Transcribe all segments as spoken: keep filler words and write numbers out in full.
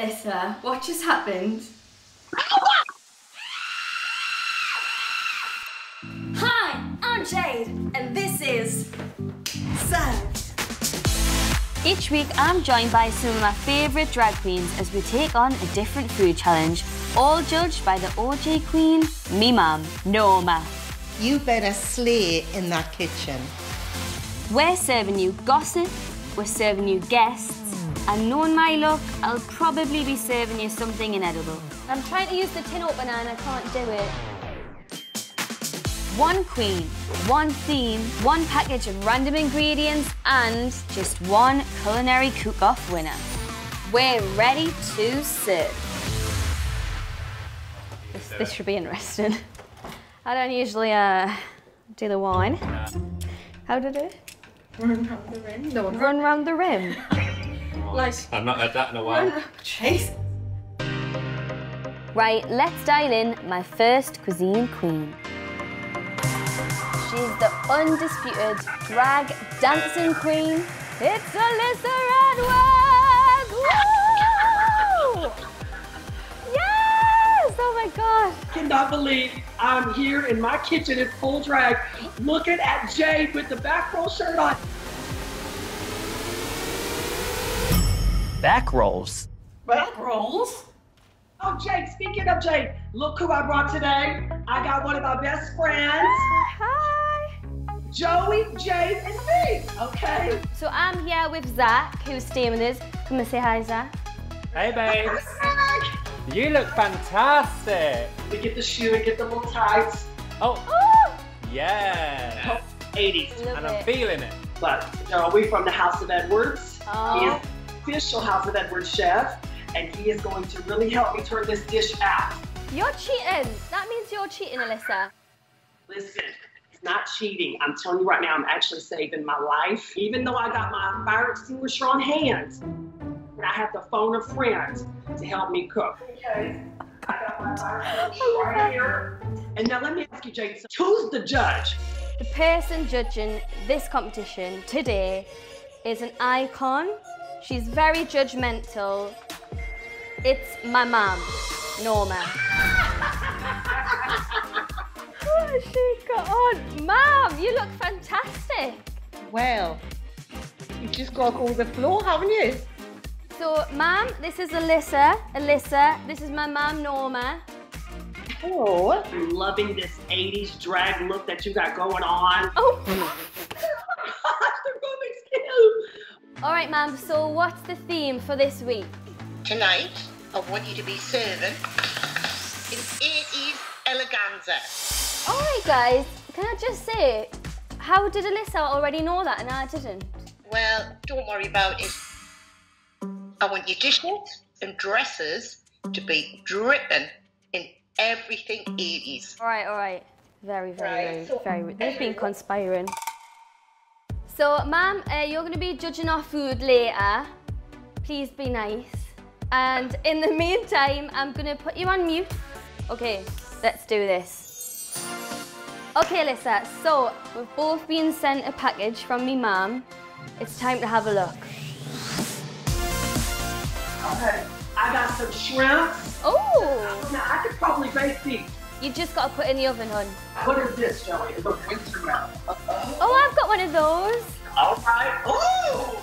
Alyssa, what just happened? Hi, I'm Jade, and this is Served. Each week, I'm joined by some of my favourite drag queens as we take on a different food challenge, all judged by the O G queen, me mum, Norma. You better slay in that kitchen. We're serving you gossip, we're serving you guests, and knowing my luck, I'll probably be serving you something inedible. I'm trying to use the tin opener and I can't do it. One queen, one theme, one package of random ingredients, and just one culinary cook-off winner. We're ready to serve. This, this should be interesting. I don't usually uh, do the wine. How did it? Run round the rim. No, run round the rim. Like, I've not heard that in a while. Chase. Right, let's dial in my first cuisine queen. She's the undisputed drag dancing queen. It's Alyssa Edwards! Woo! Yes! Oh my God! I cannot believe I'm here in my kitchen in full drag, looking at Jade with the back roll shirt on. Back rolls. Back rolls? Oh, Jade, speaking of Jade, look who I brought today. I got one of my best friends. Hi. Joey, Jade, and me, okay? So I'm here with Zach, who's staying with us. Come and say hi, Zach. Hey, babe. You look fantastic. We get the shoe and get the little tights. Oh. Ooh. Yeah. eighties. Love and it. I'm feeling it. But Joey from the House of Edwards. Oh. Is the official House of Edwards chef. And he is going to really help me turn this dish out. You're cheating. That means you're cheating, Alyssa. Listen, it's not cheating. I'm telling you right now, I'm actually saving my life. Even though I got my fire extinguisher on hand, I have to phone a friend to help me cook. Okay. I got my fire extinguisher right here. And now let me ask you, Jade, who's the judge? The person judging this competition today is an icon. She's very judgmental. It's my mum, Norma. What has she got on? Mum, you look fantastic. Well, you've just got all the floor, haven't you? So, mum, this is Alyssa. Alyssa, this is my mum, Norma. Oh. I'm loving this eighties drag look that you got going on. Oh, the Rubik's Cube. All right, mum, so what's the theme for this week? Tonight, I want you to be serving in eighties eleganza. All right, guys, can I just say, how did Alyssa already know that and I didn't? Well, don't worry about it. I want your dishes and dresses to be dripping in everything eighties. All right, all right. Very, very, right, very, so very, they've been conspiring. So, ma'am, uh, you're going to be judging our food later. Please be nice. And in the meantime, I'm gonna put you on mute. Okay, let's do this. Okay, Alyssa, so we've both been sent a package from me mum. It's time to have a look. Okay, I got some shrimp. Oh! Now, I could probably bake these. You just gotta put it in the oven, hon. What is this, Joey? It's a winter round. Oh. oh, I've got one of those. All right, ooh!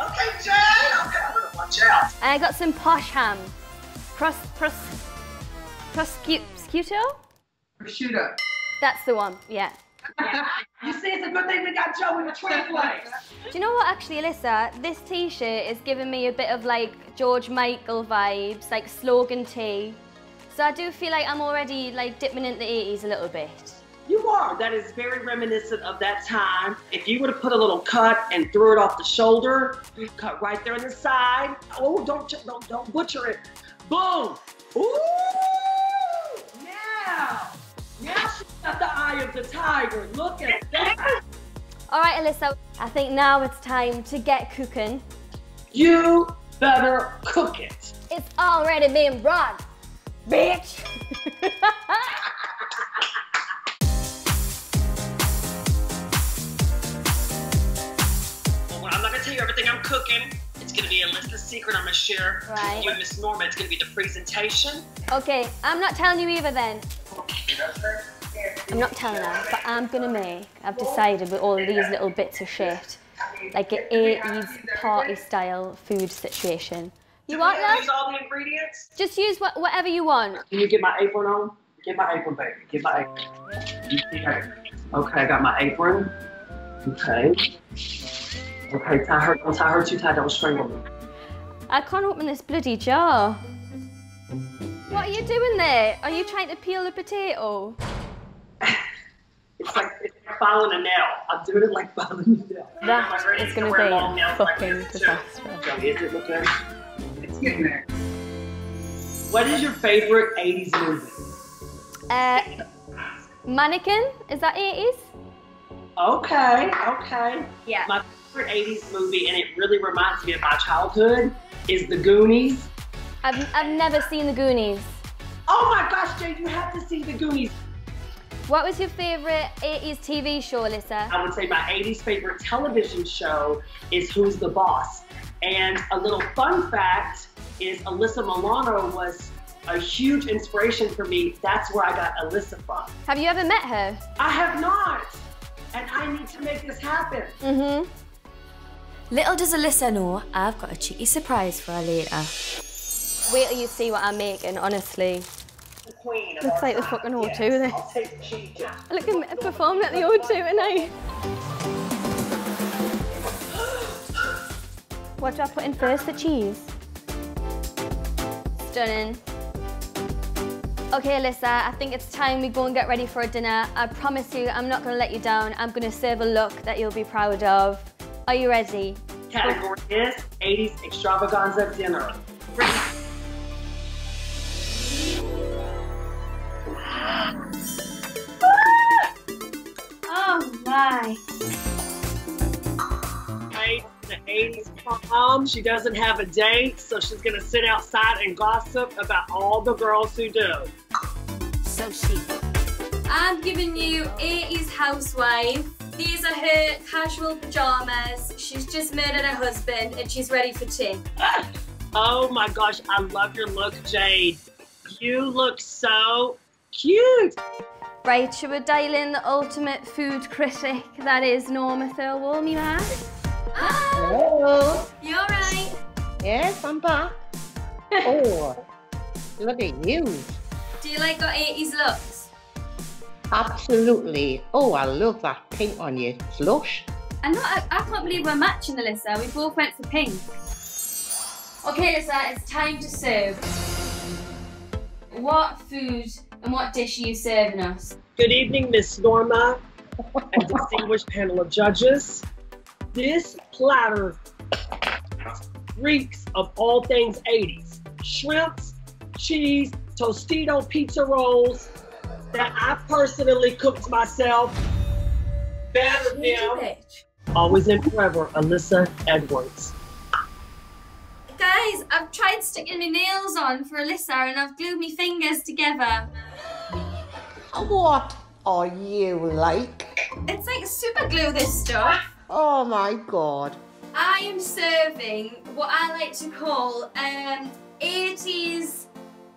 Okay, Jay, okay, I'm gonna watch out. And I got some posh ham. Pros, pros, prosciutto? Prosciutto. That's the one, yeah. You see, it's a good thing we got Joey to translate. Do you know what, actually, Alyssa? This t-shirt is giving me a bit of, like, George Michael vibes, like slogan tea. So I do feel like I'm already, like, dipping into the eighties a little bit. You are. That is very reminiscent of that time. If you were to put a little cut and threw it off the shoulder, cut right there on the side. Oh, don't don't don't butcher it. Boom. Ooh. Now, now she's got the eye of the tiger. Look at that. All right, Alyssa. I think now it's time to get cooking. You better cook it. It's already being brought, bitch. Everything I'm cooking, it's going to be Alyssa's secret I'm going to share right. with you and Miss Norma. It's going to be the presentation. Okay, I'm not telling you either then. I'm not telling her, but I'm going to make, I've decided with all of these little bits of shit, like an eighties party style food situation. You want that? Use all the ingredients? Just use what, whatever you want. Can you get my apron on? Get my apron, baby. Get my apron. Okay, I got my apron. Okay. Okay, tie her, don't tie her too tight, don't strangle me. I can't open this bloody jar. What are you doing there? Are you trying to peel the potato? It's like, it's like filing a nail. I'm doing it like filing a nail. That is going to be a fucking disaster. So is it looking? It's getting there. What is your favorite eighties movie? Uh, Mannequin? Is that eighties? Okay, okay. Yeah. My favorite eighties movie, and it really reminds me of my childhood, is The Goonies. I've, I've never seen The Goonies. Oh my gosh, Jade, you have to see The Goonies. What was your favorite eighties T V show, Alyssa? I would say my eighties favorite television show is Who's the Boss? And a little fun fact is Alyssa Milano was a huge inspiration for me. That's where I got Alyssa from. Have you ever met her? I have not. And I need to make this happen. Mm-hmm. Little does Alyssa know, I've got a cheeky surprise for her later. Wait till you see what I'm making, honestly. The queen of looks like the fucking O two yes, there. I'll take cheese. Look at me performing at the O two tonight. What do I put in first? The cheese? Stunning. Okay, Alyssa, I think it's time we go and get ready for a dinner. I promise you, I'm not going to let you down. I'm going to serve a look that you'll be proud of. Are you ready? Category is eighties extravaganza dinner. Oh my. The eighties prom. She doesn't have a date, so she's gonna sit outside and gossip about all the girls who do. So she. I'm giving you eighties housewife. These are her casual pajamas. She's just murdered her husband and she's ready for tea. Oh my gosh, I love your look, Jade. You look so cute. Right, should we dial in the ultimate food critic? That is Norma Thirlwall, me man. Hello. You all right? Yes, I'm back. Oh, look at you. Do you like your eighties looks? Absolutely. Oh, I love that pink on you. It's lush. I know, I, I can't believe we're matching, Alyssa. We both went for pink. Okay, Alyssa, it's time to serve. What food and what dish are you serving us? Good evening, Miss Norma, a distinguished panel of judges. This platter reeks of all things eighties. Shrimps, cheese, Tostito pizza rolls that I personally cooked myself. Battered them. Always and forever, Alyssa Edwards. Guys, I've tried sticking my nails on for Alyssa and I've glued my fingers together. What are you like? It's like super glue, this stuff. Oh my God. I am serving what I like to call um, eighties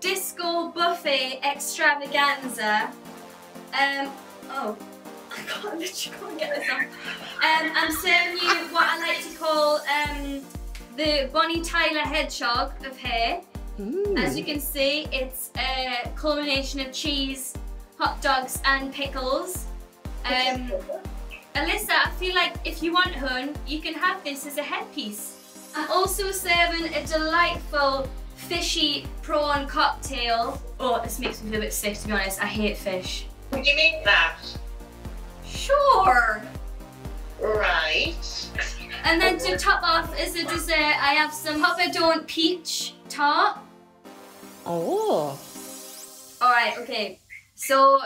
disco buffet extravaganza. Um, oh, I can't literally can't get this on. Um, I'm serving you what I like to call um, the Bonnie Tyler hedgehog of hair. Mm. As you can see, it's a culmination of cheese, hot dogs and pickles. Um, Alyssa, I feel like if you want hun, you can have this as a headpiece. I'm also serving a delightful fishy prawn cocktail. Oh, this makes me feel a bit sick, to be honest. I hate fish. Would you make that? Sure. Right. And then to top off as a dessert, I have some Hoppadone peach tart. Oh. All right, okay. So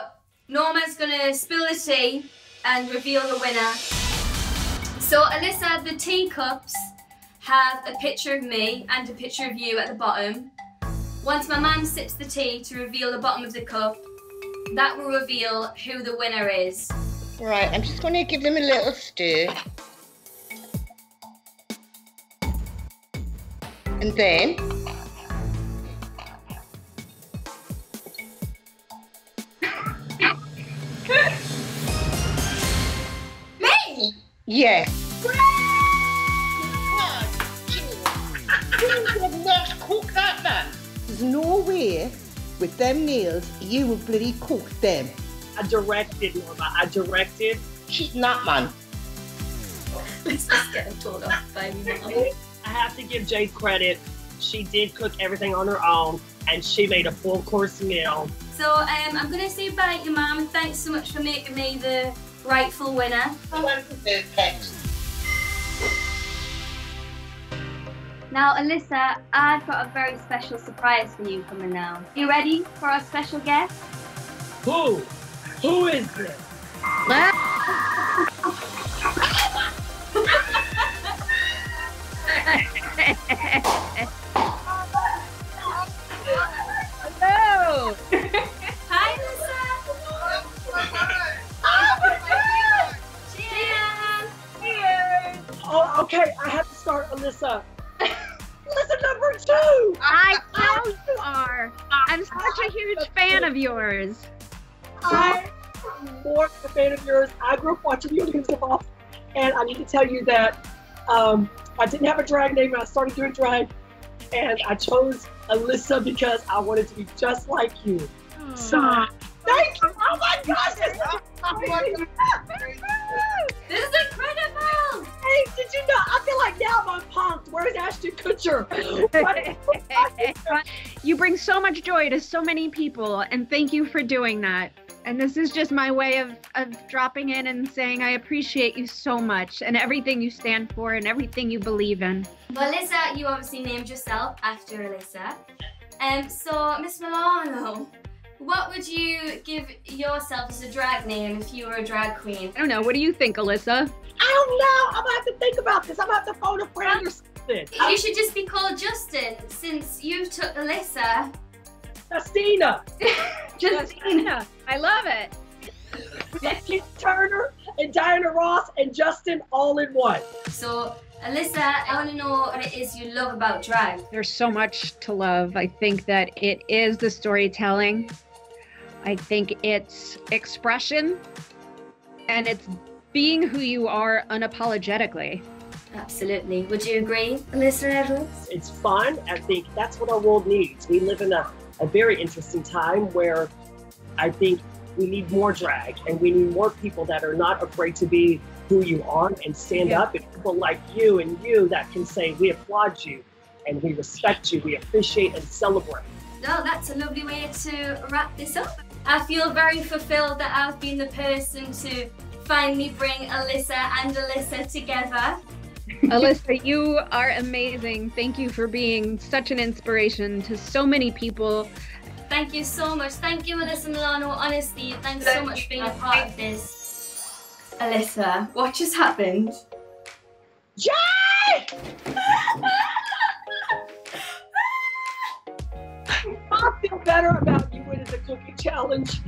Norma's gonna spill the tea and reveal the winner. So Alyssa, the teacups have a picture of me and a picture of you at the bottom. Once my mum sips the tea to reveal the bottom of the cup, that will reveal who the winner is. Right, I'm just gonna give them a little stir. and then me. Yes. Wow. You would have not cooked that, man. There's no way with them nails you would bloody cook them. I directed, Norma. I directed. She's not, man. Let's just get her told off, baby. I have to give Jade credit. She did cook everything on her own, and she made a full course meal. So um, I'm going to say bye to Mum, and thanks so much for making me the rightful winner. Now, Alyssa, I've got a very special surprise for you coming now. You ready for our special guest? Who? Who is this? Hello! Hi, Alyssa! Oh, cheers! Cheers! Oh, okay, I have to start, Alyssa. Alyssa number two! I know you are! I'm such a huge fan of yours. I'm more a fan of yours. I grew up watching you on Who's the Boss, and I need to tell you that um, I didn't have a drag name when I started doing drag, and I chose Alyssa because I wanted to be just like you. Aww. So, thank you! Oh my gosh! This is, this is incredible! Hey, did you know? I feel like now I'm pumped. Where's Ashton Kutcher? You bring so much joy to so many people, and thank you for doing that. And this is just my way of, of dropping in and saying I appreciate you so much and everything you stand for and everything you believe in. Well, Alyssa, you obviously named yourself after Alyssa. Um, so, Miss Milano, what would you give yourself as a drag name if you were a drag queen? I don't know. What do you think, Alyssa? I don't know. I'm going to have to think about this. I'm going to have to phone a friend or something. You I'm... should just be called Justin since you took Alyssa. Justina! Justina! I love it! Keith Turner and Diana Ross and Justin all in one. So, Alyssa, I want to know what it is you love about drag. There's so much to love. I think that it is the storytelling. I think it's expression. And it's being who you are unapologetically. Absolutely. Would you agree, Alyssa Edwards? It's fun. I think that's what our world needs. We live in a A very interesting time where I think we need more drag and we need more people that are not afraid to be who you are and stand yeah. up, and people like you and you that can say we applaud you and we respect you, we appreciate and celebrate. Well, that's a lovely way to wrap this up. I feel very fulfilled that I've been the person to finally bring Alyssa and Alyssa together. Alyssa, you are amazing. Thank you for being such an inspiration to so many people. Thank you so much. Thank you, Alyssa Milano. Honestly, thanks so much for being a part of this. Alyssa, what just happened? Jade! I feel better about you winning the cookie challenge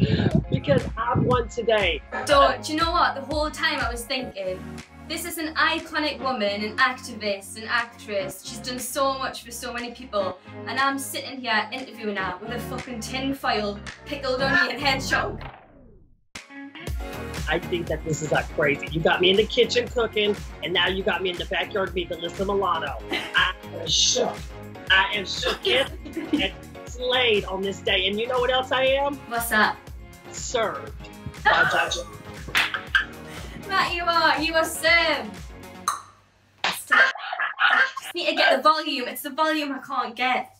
because I won today. So, do you know what? The whole time I was thinking, this is an iconic woman, an activist, an actress. She's done so much for so many people. And I'm sitting here interviewing her with a fucking tin foil pickled onion hedgehog. I think that this is like crazy. You got me in the kitchen cooking, and now you got me in the backyard meeting Alyssa Milano. I am shook. I am shook and slayed on this day. And you know what else I am? What's up? Served. By Judge. That you are, you are served. I just need to get the volume, it's the volume I can't get.